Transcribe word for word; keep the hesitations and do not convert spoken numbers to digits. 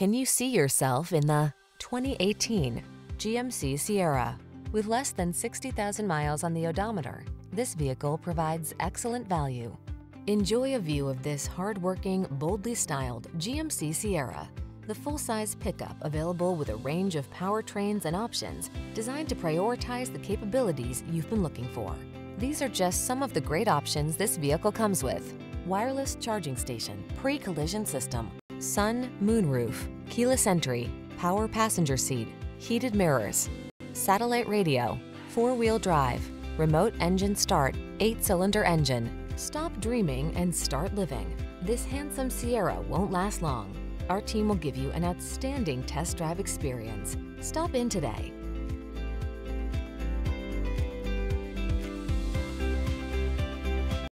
Can you see yourself in the twenty eighteen G M C Sierra? With less than sixty thousand miles on the odometer, this vehicle provides excellent value. Enjoy a view of this hard-working, boldly styled G M C Sierra, the full-size pickup available with a range of powertrains and options designed to prioritize the capabilities you've been looking for. These are just some of the great options this vehicle comes with: wireless charging station, pre-collision system, sun, moonroof, keyless entry, power passenger seat, heated mirrors, satellite radio, four-wheel drive, remote engine start, eight-cylinder engine. Stop dreaming and start living. This handsome Sierra won't last long. Our team will give you an outstanding test drive experience. Stop in today.